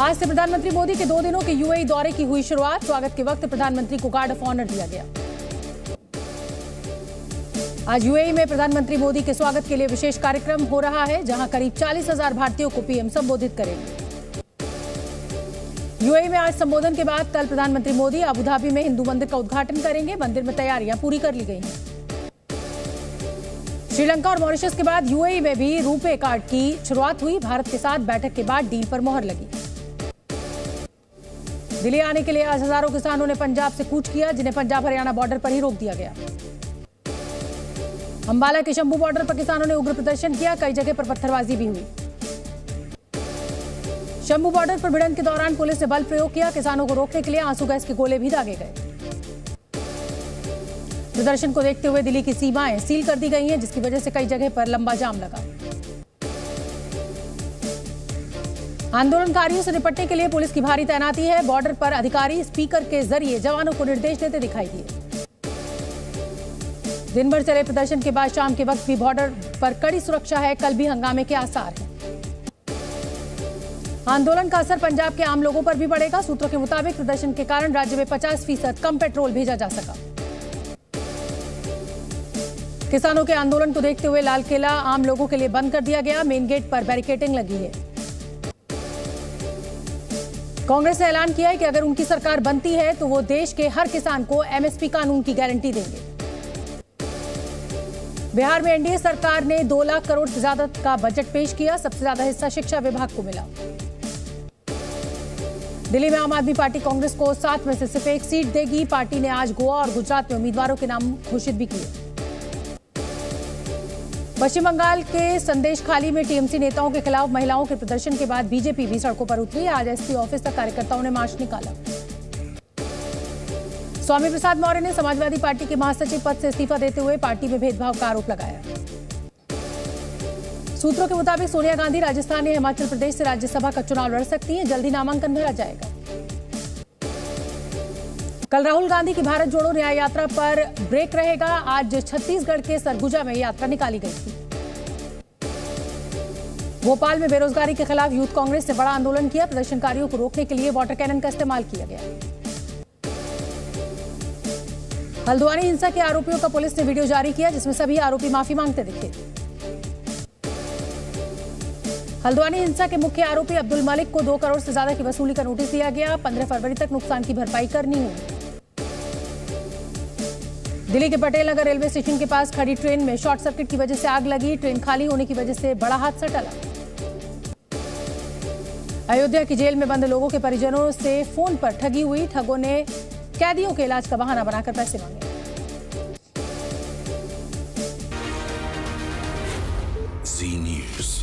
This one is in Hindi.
आज से प्रधानमंत्री मोदी के 2 दिनों के यूएई दौरे की हुई शुरुआत। स्वागत के वक्त प्रधानमंत्री को गार्ड ऑफ ऑनर दिया गया। आज यूएई में प्रधानमंत्री मोदी के स्वागत के लिए विशेष कार्यक्रम हो रहा है, जहां करीब 40,000 भारतीयों को पीएम संबोधित करेंगे। यूएई में आज संबोधन के बाद कल प्रधानमंत्री मोदी अबू धाबी में हिंदू मंदिर का उद्घाटन करेंगे। मंदिर में तैयारियां पूरी कर ली गई हैं। श्रीलंका और मॉरिशस के बाद यूएई में भी रुपे कार्ड की शुरुआत हुई। भारत के साथ बैठक के बाद डील पर मोहर लगी। दिल्ली आने के लिए आज हजारों किसानों ने पंजाब से कूच किया, जिन्हें पंजाब हरियाणा बॉर्डर पर ही रोक दिया गया। अंबाला के शंभू बॉर्डर पर किसानों ने उग्र प्रदर्शन किया, कई जगह पर पत्थरबाजी भी हुई। शंभू बॉर्डर पर भिड़ंत के दौरान पुलिस ने बल प्रयोग किया, किसानों को रोकने के लिए आंसू गैस के गोले भी दागे गए। प्रदर्शन को देखते हुए दिल्ली की सीमाएं सील कर दी गई हैं, जिसकी वजह से कई जगह पर लंबा जाम लगा। आंदोलनकारियों से निपटने के लिए पुलिस की भारी तैनाती है। बॉर्डर पर अधिकारी स्पीकर के जरिए जवानों को निर्देश देते दिखाई दिए। दिन भर चले प्रदर्शन के बाद शाम के वक्त भी बॉर्डर पर कड़ी सुरक्षा है। कल भी हंगामे के आसार हैं। आंदोलन का असर पंजाब के आम लोगों पर भी पड़ेगा। सूत्रों के मुताबिक प्रदर्शन के कारण राज्य में 50% कम पेट्रोल भेजा जा सका। किसानों के आंदोलन को देखते हुए लाल किला आम लोगों के लिए बंद कर दिया गया। मेन गेट पर बैरिकेडिंग लगी है। कांग्रेस ने ऐलान किया है कि अगर उनकी सरकार बनती है तो वो देश के हर किसान को एमएसपी कानून की गारंटी देंगे। बिहार में एनडीए सरकार ने 2 लाख करोड़ से ज्यादा का बजट पेश किया। सबसे ज्यादा हिस्सा शिक्षा विभाग को मिला। दिल्ली में आम आदमी पार्टी कांग्रेस को 7 में से सिर्फ 1 सीट देगी। पार्टी ने आज गोवा और गुजरात में उम्मीदवारों के नाम घोषित भी किए। पश्चिम बंगाल के संदेशखाली में टीएमसी नेताओं के खिलाफ महिलाओं के प्रदर्शन के बाद बीजेपी भी सड़कों पर उतरी। आज एसपी ऑफिस तक कार्यकर्ताओं ने मार्च निकाला। स्वामी प्रसाद मौर्य ने समाजवादी पार्टी के महासचिव पद से इस्तीफा देते हुए पार्टी में भेदभाव का आरोप लगाया। सूत्रों के मुताबिक सोनिया गांधी राजस्थान या हिमाचल प्रदेश से राज्यसभा का चुनाव लड़ सकती हैं। जल्दी नामांकन भरा जाएगा। कल राहुल गांधी की भारत जोड़ो न्याय यात्रा पर ब्रेक रहेगा। आज छत्तीसगढ़ के सरगुजा में यात्रा निकाली गई थी। भोपाल में बेरोजगारी के खिलाफ यूथ कांग्रेस ने बड़ा आंदोलन किया। प्रदर्शनकारियों को रोकने के लिए वाटर कैनन का इस्तेमाल किया गया। हल्द्वानी हिंसा के आरोपियों का पुलिस ने वीडियो जारी किया, जिसमें सभी आरोपी माफी मांगते दिखे। हल्द्वानी हिंसा के मुख्य आरोपी अब्दुल मलिक को 2 करोड़ से ज्यादा की वसूली का नोटिस दिया गया। 15 फरवरी तक नुकसान की भरपाई करनी होगी। दिल्ली के पटेल नगर रेलवे स्टेशन के पास खड़ी ट्रेन में शॉर्ट सर्किट की वजह से आग लगी। ट्रेन खाली होने की वजह से बड़ा हादसा टला। अयोध्या की जेल में बंद लोगों के परिजनों से फोन पर ठगी हुई। ठगों ने कैदियों के इलाज का बहाना बनाकर पैसे मांगे। जी न्यूज़।